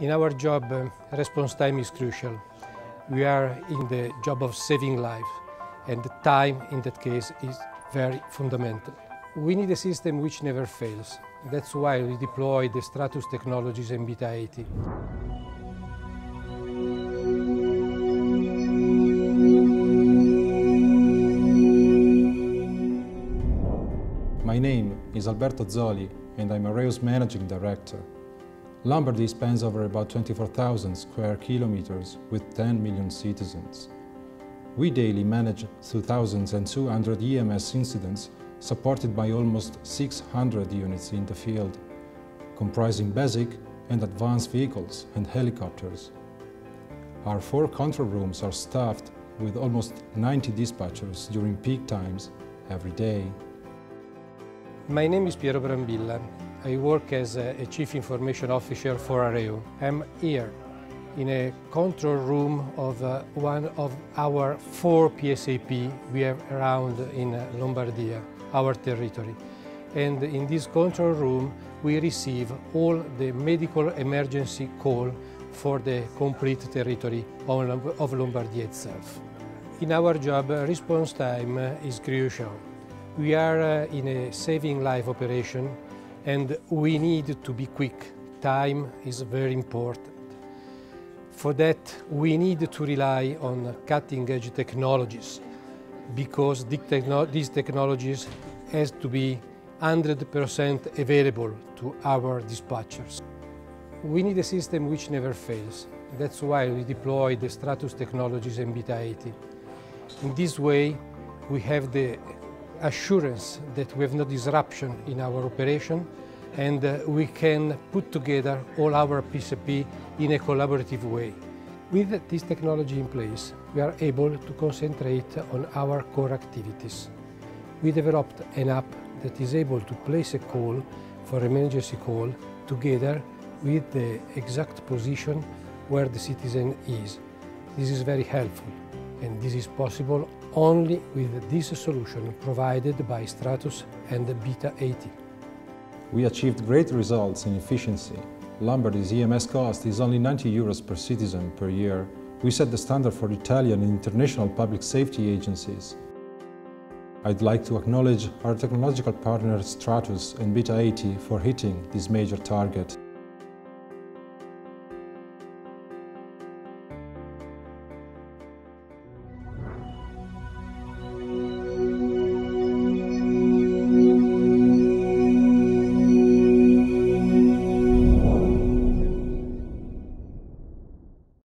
In our job, response time is crucial. We are in the job of saving life, and the time in that case is very fundamental. We need a system which never fails. That's why we deploy the Stratus Technologies and Beta 80. My name is Alberto Zoli, and I'm AREU's Managing Director. Lombardy spans over about 24,000 square kilometers with 10 million citizens. We daily manage 2,200 EMS incidents supported by almost 600 units in the field, comprising basic and advanced vehicles and helicopters. Our 4 control rooms are staffed with almost 90 dispatchers during peak times every day. My name is Piero Brambilla. I work as a Chief Information Officer for AREU. I'm here in a control room of one of our 4 PSAP we have around in Lombardia, our territory. And in this control room, we receive all the medical emergency call for the complete territory of Lombardia itself. In our job, response time is crucial. We are in a saving life operation, and we need to be quick. Time is very important. For that, we need to rely on cutting-edge technologies, because these technologies has to be 100% available to our dispatchers. We need a system which never fails. That's why we deploy the Stratus Technologies and Beta 80. In this way, we have the assurance that we have no disruption in our operation, and we can put together all our PCP in a collaborative way. With this technology in place, we are able to concentrate on our core activities. We developed an app that is able to place a call for emergency call together with the exact position where the citizen is. This is very helpful, and this is possible only with this solution provided by Stratus and Beta 80. We achieved great results in efficiency. Lombardy's EMS cost is only 90 euros per citizen per year. We set the standard for Italian and international public safety agencies. I'd like to acknowledge our technological partners Stratus and Beta 80 for hitting this major target.